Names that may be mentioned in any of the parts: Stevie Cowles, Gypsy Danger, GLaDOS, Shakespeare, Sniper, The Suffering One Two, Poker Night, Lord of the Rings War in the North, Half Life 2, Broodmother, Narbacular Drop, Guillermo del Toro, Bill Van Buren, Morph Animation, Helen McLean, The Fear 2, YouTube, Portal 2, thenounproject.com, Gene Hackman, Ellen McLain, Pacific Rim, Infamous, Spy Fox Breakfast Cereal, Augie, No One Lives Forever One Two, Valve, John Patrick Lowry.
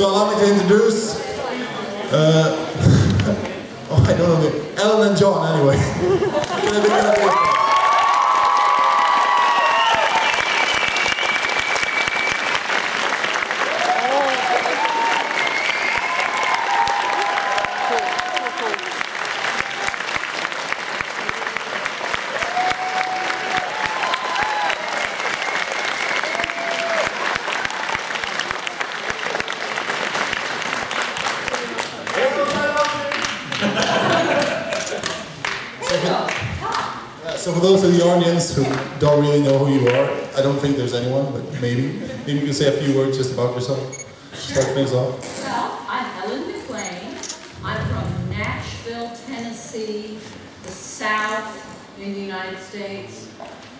So allow me to introduce... oh, I don't know, Ellen and John, anyway. So for those in the audience who don't really know who you are, I don't think there's anyone, but maybe you can say a few words just about yourself. Start things off. Well, I'm Helen McLean. I'm from Nashville, Tennessee, the South in the United States.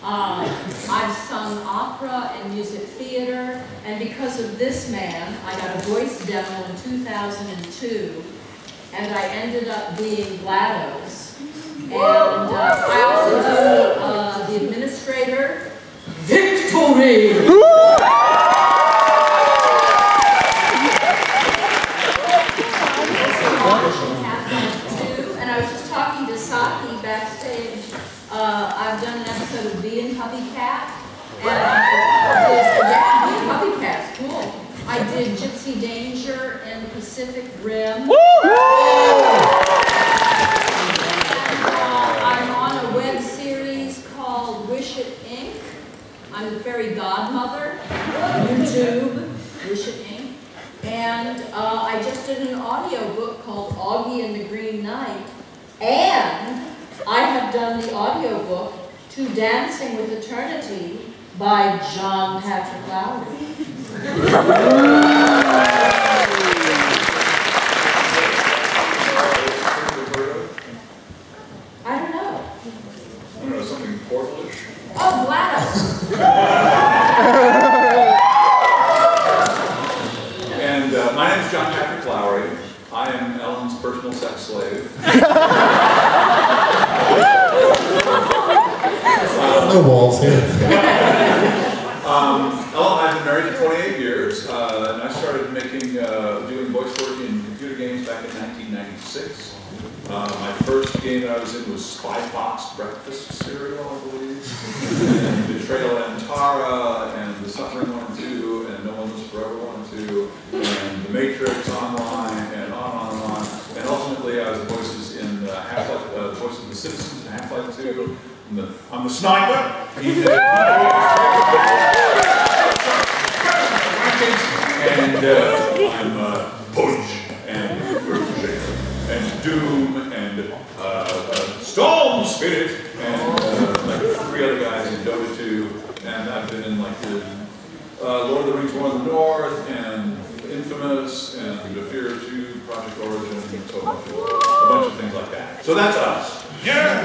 I've sung opera and music theater, and because of this man, I got a voice demo in 2002, and I ended up being GLaDOS. And I also do the administrator, Victory! Half Life 2, and I was just talking to Saki backstage. I've done an episode of Being Puppycat, and Being Puppycat's cool. I did Gypsy Danger and Pacific Rim. I'm the fairy godmother on YouTube, Alicia. And I just did an audio book called Augie and the Green Knight. And I have done the audio book to Dancing with Eternity by John Patrick Lowry. I don't know, something Portalish? Oh, GLaDOS! And my name is John Patrick Lowry. I am Ellen's personal sex slave. No walls here. I've been married for 28 years, and I started doing voice work in computer games back in 1996. My first game that I was in was Spy Fox Breakfast Cereal, I believe, and Betrayal at Antara, and The Suffering 1 2, and No One Lives Forever 1 2, and The Matrix Online, and on. And ultimately, I was the voices in the voice of the citizens in Half Life 2. I'm the Sniper. And I'm Punch and Doom. Storm Spirit, and like three other guys in Dota 2, and I've been in like the Lord of the Rings War in the North, and Infamous, and The Fear 2, Project Origin, and so much, a bunch of things like that. So that's us. Yeah!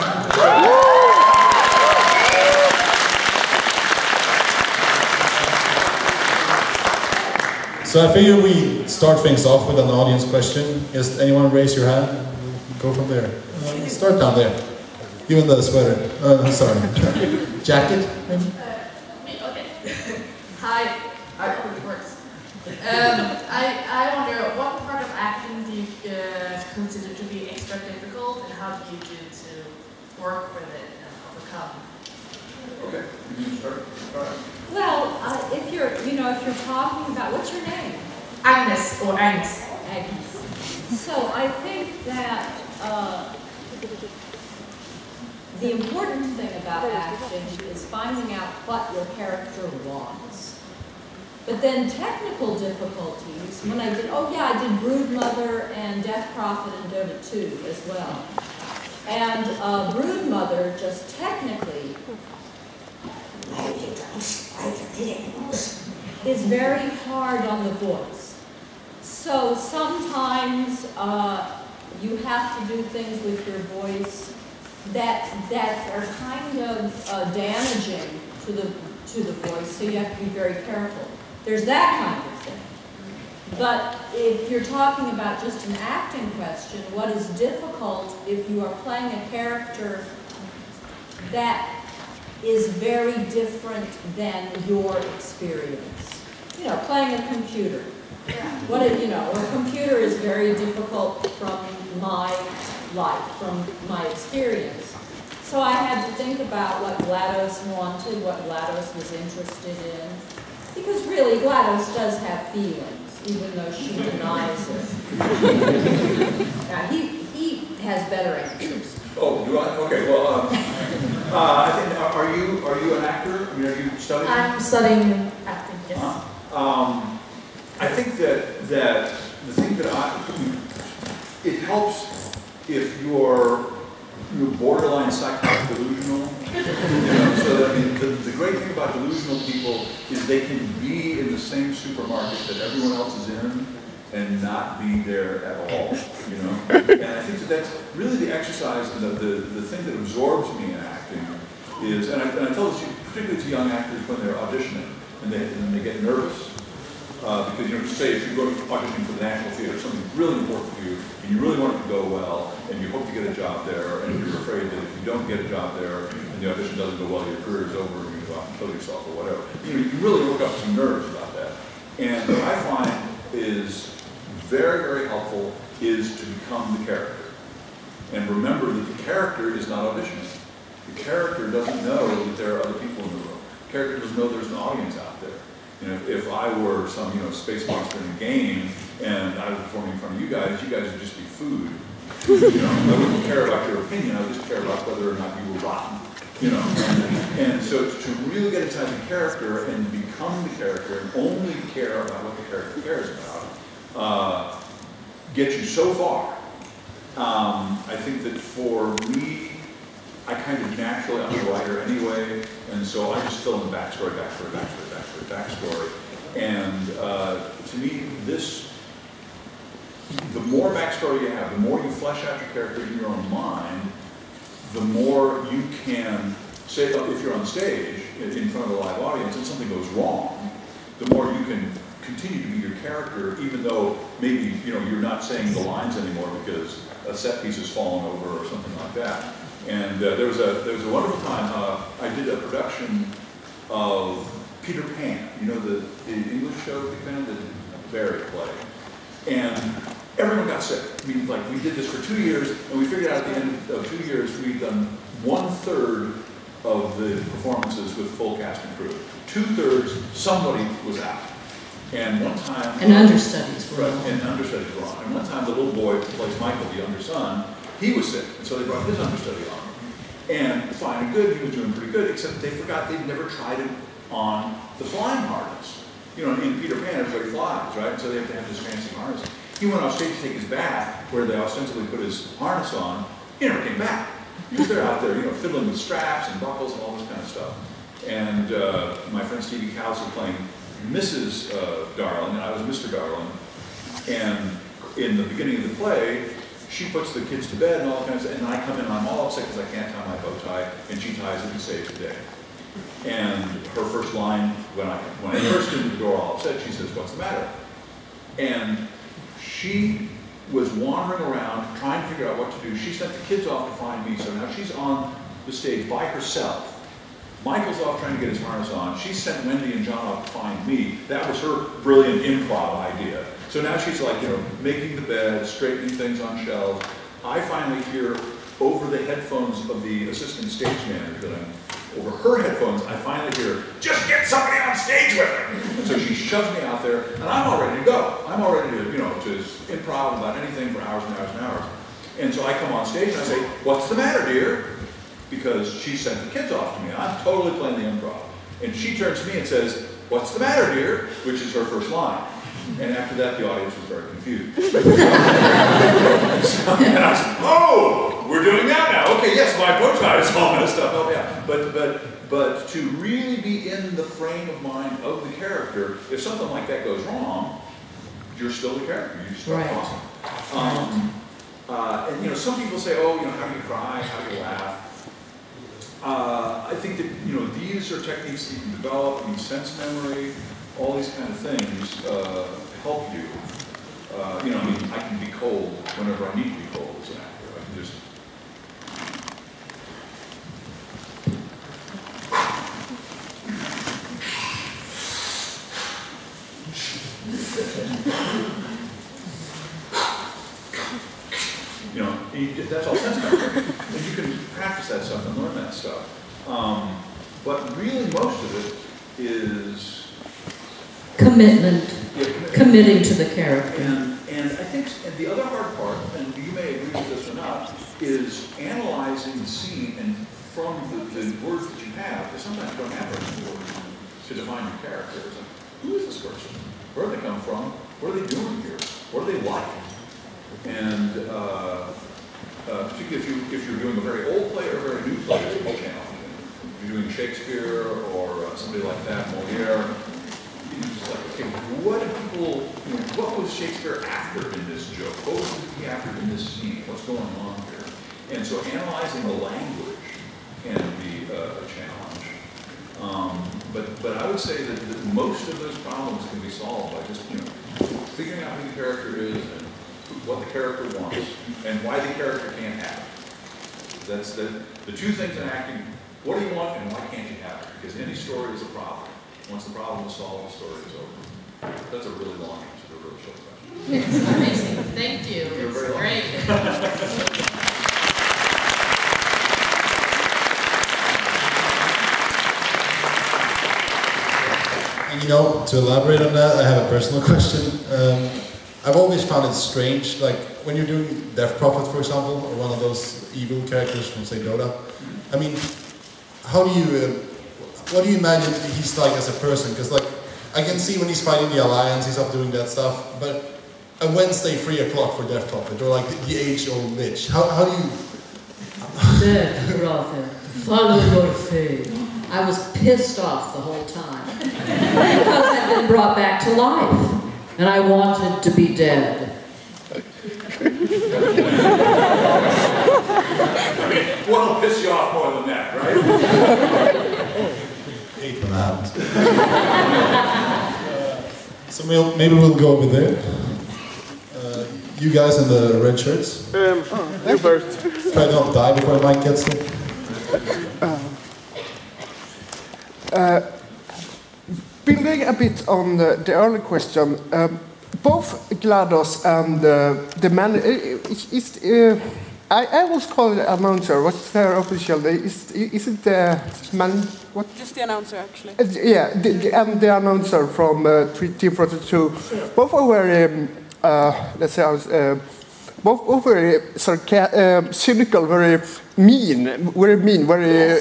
So I figure we start things off with an audience question. Does anyone raise your hand? Go from there. Start down there. You in the sweater. Sorry. Jacket, maybe? Me? Okay. Hi. I hope it works. I wonder, what part of acting do you consider to be extra difficult, and how do you do to work with it and overcome? Okay. You start. Well, if you're talking about, what's your name? Agnes or Agnes. Agnes. So I think that the important thing about acting is finding out what your character wants. But then technical difficulties, when I did, I did Broodmother and Death Prophet and Dota 2 as well. And Broodmother, just technically, is very hard on the voice. So sometimes you have to do things with your voice that are kind of damaging to the voice, so you have to be very careful. There's that kind of thing. But if you're talking about just an acting question, what is difficult if you are playing a character that is very different than your experience? You know, playing a computer. What it, you know, a computer is very difficult from my life, from my experience. So I had to think about what GLaDOS wanted, what GLaDOS was interested in, because really GLaDOS does have feelings, even though she denies it. Now, he has better answers. Oh, do I? Okay, well, I think, are you an actor? I mean, are you studying? I'm studying acting, yes. I think that the thing that it helps if you're borderline psychotic delusional. So I mean, the great thing about delusional people is they can be in the same supermarket that everyone else is in and not be there at all. You know, and I think that's really the exercise, the thing that absorbs me in acting is, and I tell this particularly to young actors when they're auditioning and they get nervous. Because, you know, say if you go to audition for the National Theater, something's really important to you, and you really want it to go well, and you hope to get a job there, and you're afraid that if you don't get a job there, and the audition doesn't go well, your career is over, and you go out and kill yourself or whatever. You know, you really work up some nerves about that. And what I find is very, very helpful is to become the character. And remember that the character is not auditioning. The character doesn't know that there are other people in the room. The character doesn't know there's an audience out there. You know, if I were some, you know, space monster in a game and I was performing in front of you guys would just be food. You know, I wouldn't care about your opinion. I would just care about whether or not you were rotten. You know, and so to really get inside the character and become the character and only care about what the character cares about gets you so far. I think that for me, I kind of naturally, I'm a writer anyway, and so I just fill in the backstory. And to me, the more backstory you have, the more you flesh out your character in your own mind, the more you can say, if you're on stage in front of a live audience and something goes wrong, the more you can continue to be your character, even though maybe, you know, you're not saying the lines anymore because a set piece has fallen over or something like that. And there was a wonderful time. I did a production of Peter Pan, you know, the English show Peter Pan, the Barry play. And everyone got sick. I mean, like, we did this for 2 years, and we figured out at the end of 2 years we'd done 1/3 of the performances with full cast and crew. 2/3, somebody was out. And one time... And understudies were on. And understudies were on. And one time the little boy who plays Michael, the younger son, he was sick, and so they brought his understudy on. And fine and good, he was doing pretty good, except they forgot they'd never tried it on the flying harness. You know, in Peter Pan, everybody flies, right? So they have to have this fancy harness. He went off stage to take his bath, where they ostensibly put his harness on. He never came back. He was there out there, you know, fiddling with straps and buckles and all this kind of stuff. And my friend Stevie Cowles was playing Mrs. Darling, and I was Mr. Darling. And in the beginning of the play, she puts the kids to bed and all kinds of stuff, and I come in and I'm all upset because I can't tie my bow tie, and she ties it and saves the day. And her first line, when I first came to the door all upset, she says, "What's the matter?" And she was wandering around trying to figure out what to do. She sent the kids off to find me, so now she's on the stage by herself. Michael's off trying to get his harness on. She sent Wendy and John off to find me. That was her brilliant improv idea. So now she's like, you know, making the bed, straightening things on shelves. I finally hear over the headphones of the assistant stage manager that I'm over her headphones, I finally hear, "Just get somebody on stage with her!" And so she shoves me out there, and I'm all ready to go. I'm all ready to, you know, to improv about anything for hours and hours and hours. And so I come on stage and I say, "What's the matter, dear?" Because she sent the kids off to me. I'm totally playing the improv. And she turns to me and says, "What's the matter, dear?" Which is her first line. And after that, the audience was very confused. And I said, "Oh, we're doing that now. Okay, yes, my bow tie is all messed up. Oh, yeah." But to really be in the frame of mind of the character, if something like that goes wrong, you're still the character. You're still awesome. And, you know, some people say, "Oh, you know, how do you cry? How do you laugh?" I think that, you know, these are techniques that you can develop. I mean, sense memory, all these kind of things help you. You know, I mean, I can be cold whenever I need to be cold as an actor. I can just... that stuff and learn that stuff. But really most of it is... commitment. Yeah, committing to the character. And I think the other hard part, and you may agree with this or not, is analyzing the scene and from the words that you have, because sometimes you don't have those words to define your character. It's like, who is this person? Where do they come from? What are they doing here? What are they like? And particularly if you're doing a very old play or a very new play, it's a whole challenge. If you're doing Shakespeare or somebody like that, Moliere, it's just like, okay, what did people, you know, what was Shakespeare after in this joke? What was he after in this scene? What's going on here? And so analyzing the language can be a challenge. But I would say that most of those problems can be solved by just, you know, figuring out who the character is and what the character wants and why the character can't have it. That's the two things in acting. What do you want and why can't you have it? Because any story is a problem. Once the problem is solved, the story is over. That's a really long answer to a really short question. It's amazing. Thank you. You're it's great. You know, to elaborate on that, I have a personal question. I've always found it strange, like when you're doing Death Prophet, for example, or one of those evil characters from, say, Dota. I mean, how do you, what do you imagine he's like as a person? Because, like, I can see when he's fighting the Alliance, he's up doing that stuff, but a Wednesday 3 o'clock for Death Prophet, or like the age-old lich. How do you? Death Prophet, follow your fate. I was pissed off the whole time. Because I've been brought back to life. And I wanted to be dead. I mean, what'll piss you off more than that, right? Take them out. So maybe we'll go over there. You guys in the red shirts? You first. Try not to die before the mic gets there. Building a bit on the early question, both GLaDOS and the man... I always call it announcer. What's their official name? Is it the man... What? Just the announcer, actually. Yeah, the announcer from Team Fortress 2. Yeah. Both were, let's say, both very cynical, very mean, very...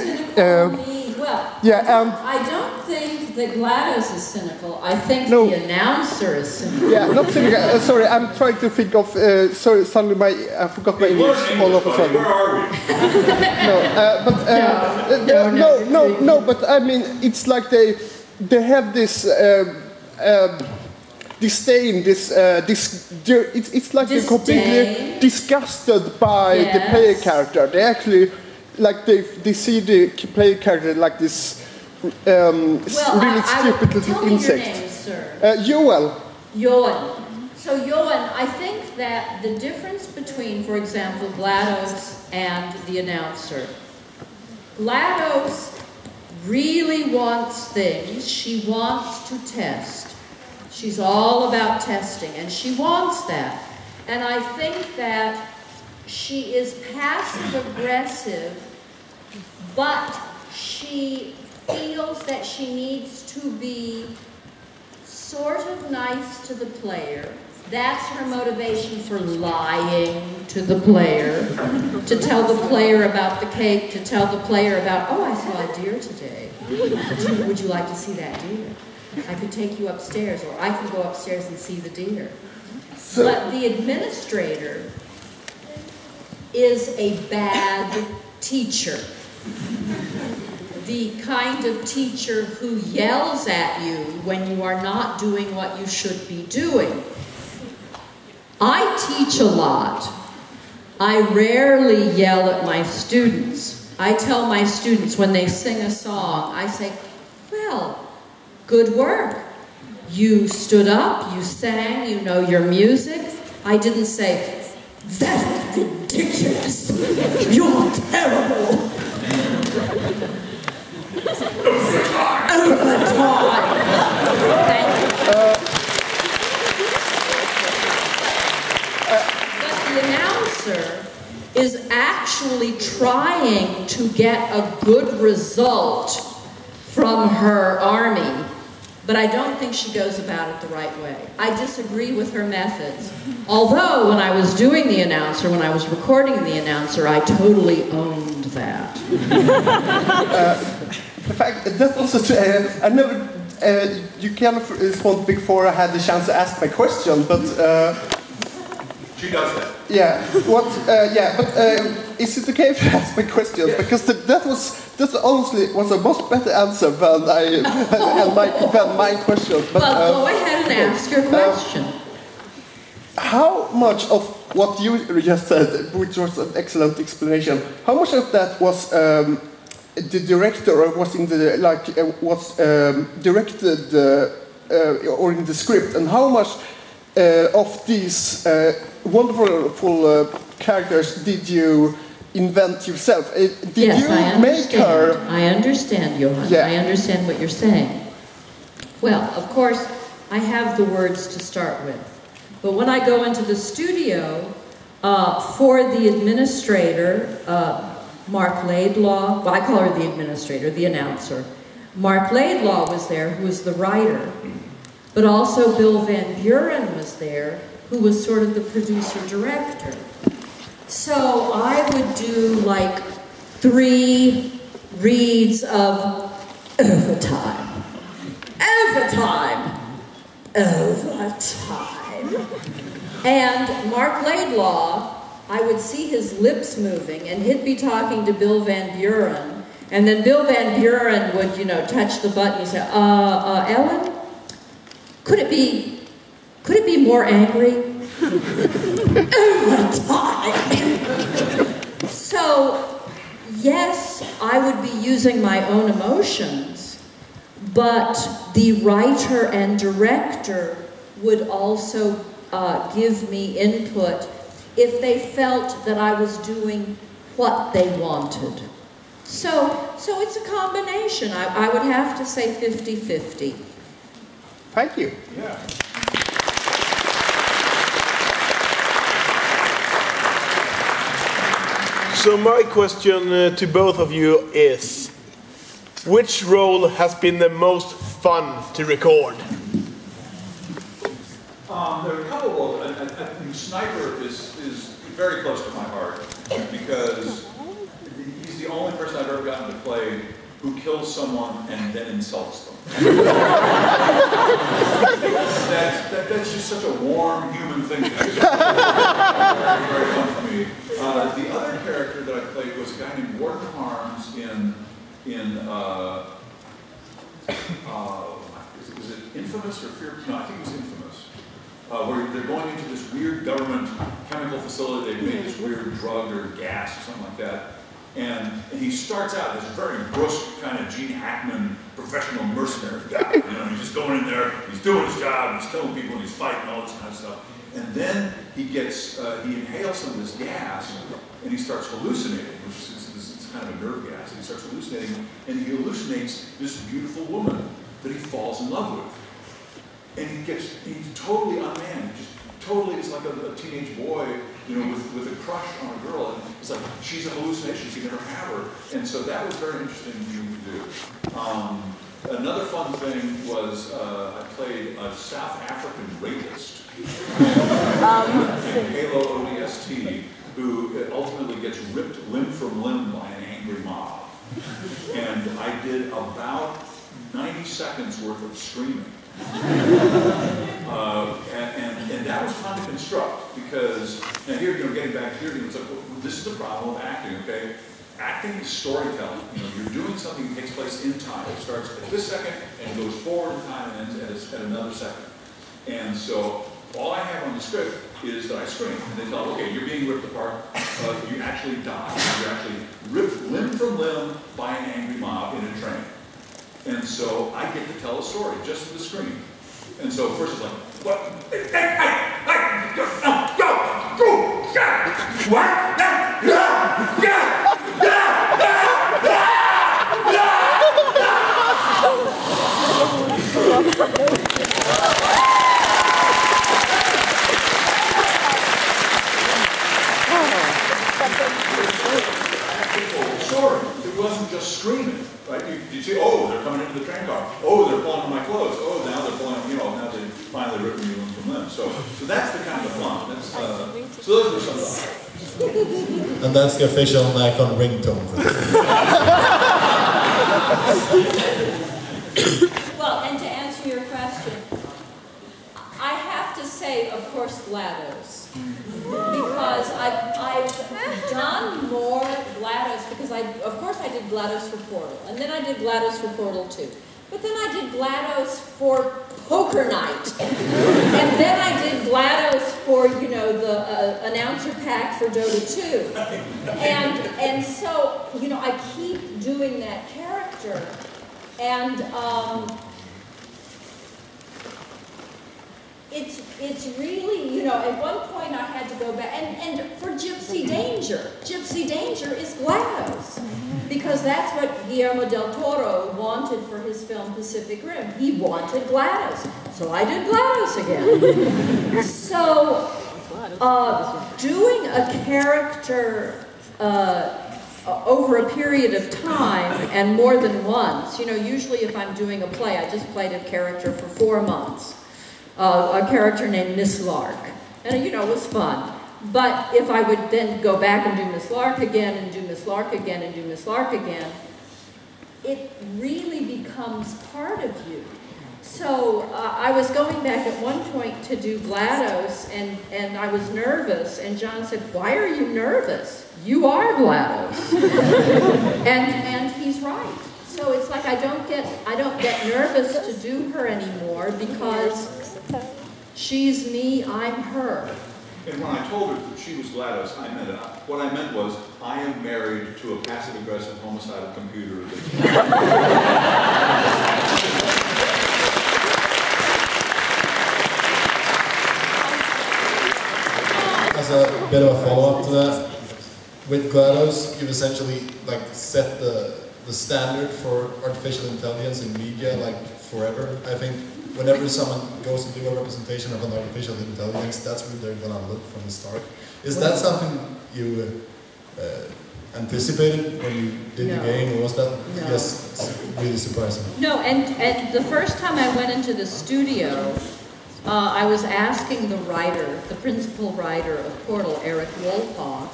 Well, yeah, I don't think that GLaDOS is cynical. I think the announcer is cynical. Yeah, not cynical. Sorry, I'm trying to think of. Sorry, suddenly I forgot my English all of a sudden. Where are we? No. But I mean, it's like they have this disdain. It's like they're completely disgusted by the player character. They actually. Like they see the player character like this really stupid little insect. Your name, sir. Joel. Joel. So Joel, I think that the difference between, for example, GLaDOS and the announcer. GLaDOS really wants things. She wants to test. She's all about testing, and she wants that. And I think that she is passive-aggressive, but she feels that she needs to be sort of nice to the player. That's her motivation for lying to the player, to tell the player about the cake, to tell the player about, oh, I saw a deer today. Would you like to see that deer? I could take you upstairs, or I can go upstairs and see the deer. But the administrator is a bad teacher. The kind of teacher who yells at you when you are not doing what you should be doing. I teach a lot. I rarely yell at my students. I tell my students when they sing a song, I say, well, good work. You stood up, you sang, you know your music. I didn't say, that was ridiculous! You're terrible! Overtime! Thank you. But the announcer is actually trying trying to get a good result from her army, but I don't think she goes about it the right way. I disagree with her methods. Although, when I was doing the announcer, when I was recording the announcer, I totally owned that. The fact that also, I never, you can't respond before I had the chance to ask my question, but. She does that. Yeah. What? Yeah. But is it okay if you ask my question? Yeah. Because that honestly was a much better answer than my question. But well, go ahead and ask your question. How much of what you just said, which was an excellent explanation, how much of that was the director was in the was directed or in the script, and how much of these wonderful characters did you invent yourself? I understand, Johan. Yeah. I understand what you're saying. Well, of course, I have the words to start with. But when I go into the studio, for the administrator, Mark Laidlaw, well, I call her the administrator, the announcer. Mark Laidlaw was there, who was the writer. But also Bill Van Buren was there, who was sort of the producer-director. So I would do like 3 reads of overtime, overtime, overtime. And Mark Laidlaw, I would see his lips moving, and he'd be talking to Bill Van Buren. And then Bill Van Buren would, you know, touch the button and say, Ellen? Could it be more angry? Overtime. So, yes, I would be using my own emotions, but the writer and director would also give me input if they felt that I was doing what they wanted. So it's a combination. I would have to say 50-50. Thank you. Yeah. So my question to both of you is, which role has been the most fun to record? There are a couple of them. I think Sniper is very close to my heart because he's the only person I've ever gotten to play who kills someone and then insults them. that's just such a warm human thing. Very fun for me. The other character that I played was a guy named Warden Harms was it Infamous or Fear? No, I think it was Infamous. Where they're going into this weird government chemical facility. They've made this weird drug or gas or something like that. And he starts out as a very brusque kind of Gene Hackman professional mercenary guy. You know, he's just going in there, he's doing his job, he's killing people, and he's fighting all this kind of stuff. And then he gets, he inhales some of this gas, and he starts hallucinating, which is it's kind of a nerve gas. And he starts hallucinating, and he hallucinates this beautiful woman that he falls in love with. And he's totally unmanned. He just totally is like a teenage boy, you know, with a crush on a girl, and it's like, she's a hallucination, she can never have her. And so that was very interesting to do. Another fun thing was, I played a South African rapist in Halo ODST, who ultimately gets ripped limb from limb by an angry mob. And I did about 90 seconds worth of screaming. And that was fun to construct because, now here, you know, getting back here, it's like, well, this is the problem of acting, okay? Acting is storytelling. You know, you're doing something that takes place in time. It starts at this second and goes forward in time and ends at another second. And so all I have on the script is that I scream. And they tell, okay, you're being ripped apart. You actually die. You're actually ripped limb from limb by an angry mob in a train. And so I get to tell a story just with the scream. And so first it's like, what? story. It wasn't just screaming, right? You see, oh, they're coming into the train car. Oh, they're pulling on my clothes. Oh, now they're pulling, you know, now they've finally ripped me from them. So that's the kind of fun. That's, so those were some thoughts. And that's the official Nikon ringtone for this. Well, and to answer your question, I have to say, of course, GLaDOS. Because I've done more GLaDOS, because of course I did GLaDOS for Portal, and then I did GLaDOS for Portal 2. But then I did GLaDOS for Poker Night. And then I did GLaDOS for, you know, the announcer pack for Dota 2. And so, you know, I keep doing that character. And it's really, you know, at one point I had to go back, and for Gypsy Danger is GLaDOS, because that's what Guillermo del Toro wanted for his film Pacific Rim. He wanted GLaDOS, so I did GLaDOS again. So doing a character over a period of time, and more than once, you know, usually if I'm doing a play, I just played a character for 4 months. A character named Miss Lark, and you know, it was fun. But if I would then go back and do Miss Lark again, and do Miss Lark again, and do Miss Lark again, it really becomes part of you. So I was going back at one point to do GLaDOS, and I was nervous, and John said, "Why are you nervous? You are GLaDOS." and he's right. So it's like I don't get nervous to do her anymore, because she's me, I'm her. And when I told her that she was GLaDOS, I meant it. What I meant was, I am married to a passive-aggressive homicidal computer. As a bit of a follow-up to that, with GLaDOS, you've essentially like set the standard for artificial intelligence in media, like, forever. I think whenever someone goes to do a representation of an artificial intelligence, that's where they're gonna look from the start. Is that something you anticipated when you did the game, or was that just really surprising? No, and the first time I went into the studio, I was asking the writer, the principal writer of Portal, Eric Wolpaw,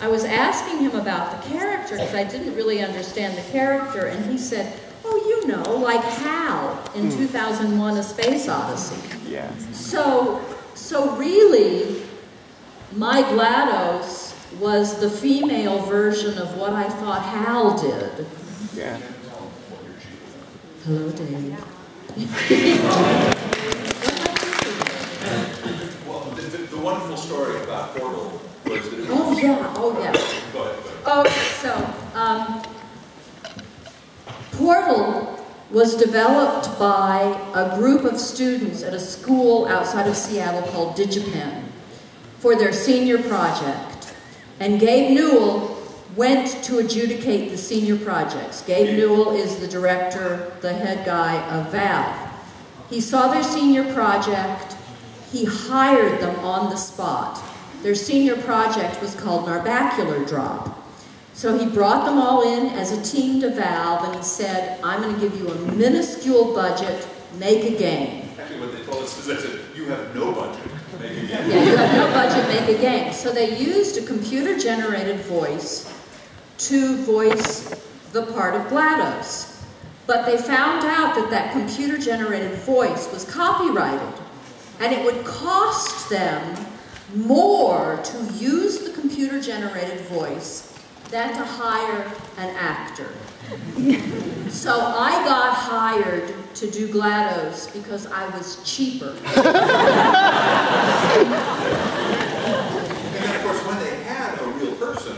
I was asking him about the character, because I didn't really understand the character, and he said, "Oh, you know, like HAL in 2001: A Space Odyssey." Yeah. So really, my GLaDOS was the female version of what I thought HAL did. Yeah. Hello, Dave. Well, the wonderful story about Portal. Oh yeah, oh yeah. So Portal was developed by a group of students at a school outside of Seattle called DigiPen for their senior project. And Gabe Newell went to adjudicate the senior projects. Gabe Newell is the director, the head guy of Valve. He saw their senior project, he hired them on the spot. Their senior project was called Narbacular Drop. So he brought them all in as a team to Valve, and he said, "I'm going to give you a minuscule budget, make a game." Actually, what they told us is they said, "You have no budget, make a game." Yeah, you have no budget, make a game. So they used a computer-generated voice to voice the part of GLaDOS. But they found out that that computer-generated voice was copyrighted, and it would cost them more to use the computer-generated voice than to hire an actor. So I got hired to do GLaDOS because I was cheaper. And of course, when they had a real person,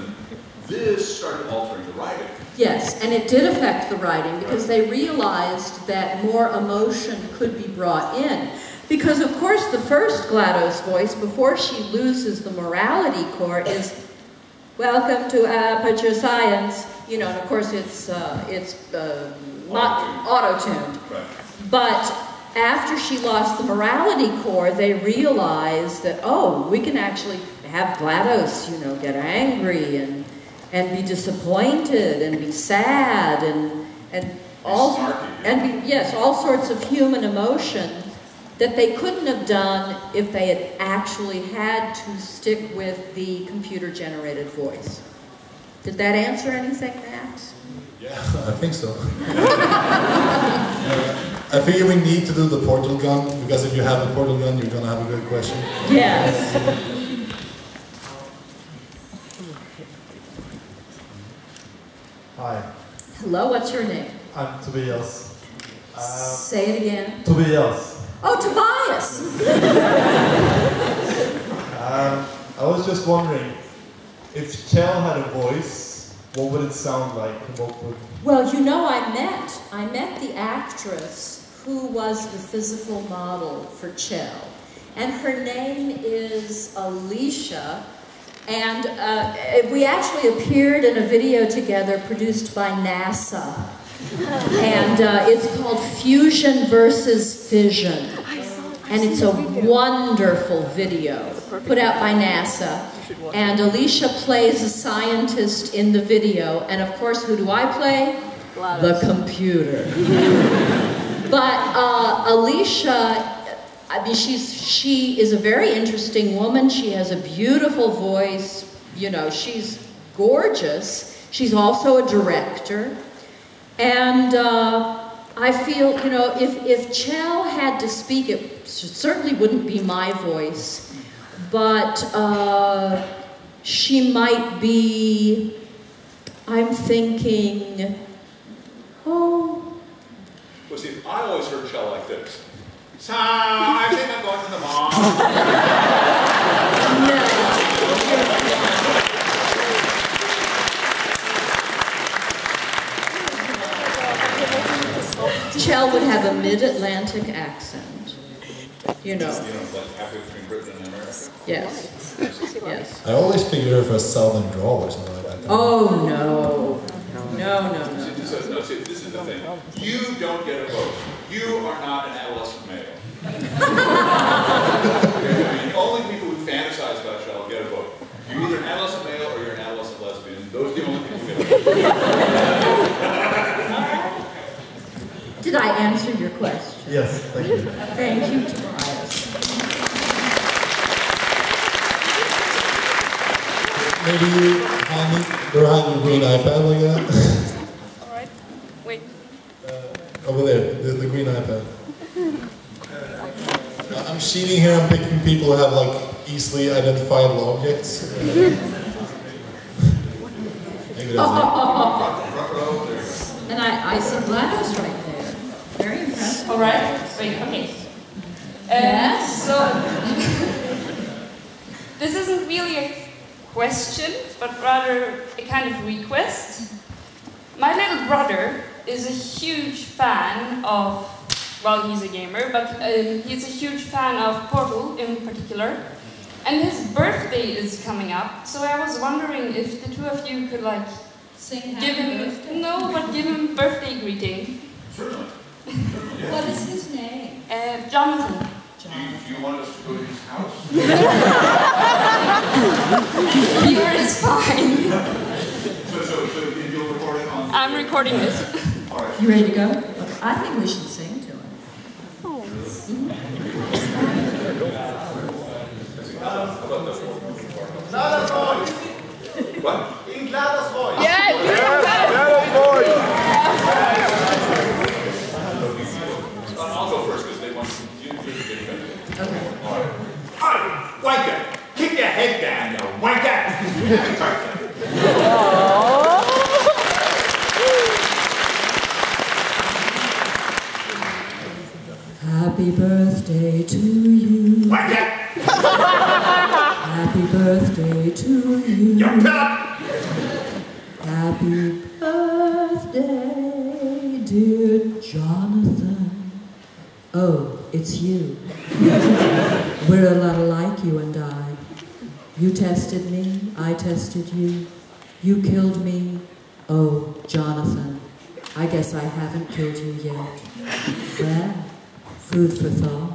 this started altering the writing. Yes, and it did affect the writing, because they realized that more emotion could be brought in. Because, of course, the first GLaDOS voice, before she loses the morality core, is, "Welcome to Aperture Science." You know, and of course it's not auto-tuned. Right. But after she lost the morality core, they realized that, oh, we can actually have GLaDOS, you know, get angry and and be disappointed and be sad and all sorts of human emotion that they couldn't have done if they had actually had to stick with the computer-generated voice. Did that answer anything, Max? Yeah, I think so. I figure we need to do the portal gun, because if you have the portal gun, you're gonna have a good question. Yes. Hi. Hello, what's your name? I'm Tobias. Say it again. Tobias. Oh, Tobias! I was just wondering, if Chell had a voice, what would it sound like? Well, you know, I met the actress who was the physical model for Chell, and her name is Alicia. And we actually appeared in a video together produced by NASA. And it's called Fusion versus Fission. And it's a wonderful video put out by NASA. And Alicia plays a scientist in the video. And of course, who do I play? The computer. But Alicia, I mean, she is a very interesting woman. She has a beautiful voice. You know, she's gorgeous. She's also a director. And I feel, you know, if Chell had to speak, it certainly wouldn't be my voice. But she might be, I'm thinking, oh. Well, see, I always heard Chell like this. So, I've seen them going to the mall. No. Chell would have a mid-Atlantic accent. You know. Yes. Yes. I always figured her for a southern drawl or something like that. Oh, no. No. No, see, this is the thing. You don't get a vote. You are not an adolescent male. I mean, only people who fantasize about Chell get a vote. You're either an adolescent male or you're an adolescent lesbian. Those are the only people who get a vote. Did I answer your question? Yes, thank you. Thank you, Tobias. Maybe you behind your green iPad like that? Over there, the green iPad. I'm cheating here, I'm picking people who have like easily identifiable objects. Maybe that's it. And I see GLaDOS right there. Very impressive. All right, wait, okay. Yes? So, this isn't really a question, but rather a kind of request. My little brother is a huge fan of, well, he's a gamer, but he's a huge fan of Portal in particular. And his birthday is coming up, so I was wondering if the two of you could, like, give him birthday greeting. Certainly. Yeah. What is his name? Jonathan. Do you want us to go to his house? Here is fine. So you're recording on? I'm recording this. You ready to go? I think we should sing to him. Oh. GLaDOS voice. What? In GLaDOS voice. Yeah, GLaDOS voice. I'll go first because they want you to get better. Okay. All right. Hey, wanker, kick your head down, you wanker. Happy birthday to you. Happy birthday to you. Happy birthday, dear Jonathan. Oh, it's you. We're a lot alike, you and I. You tested me, I tested you. You killed me. Oh, Jonathan, I guess I haven't killed you yet. Well, food for thought.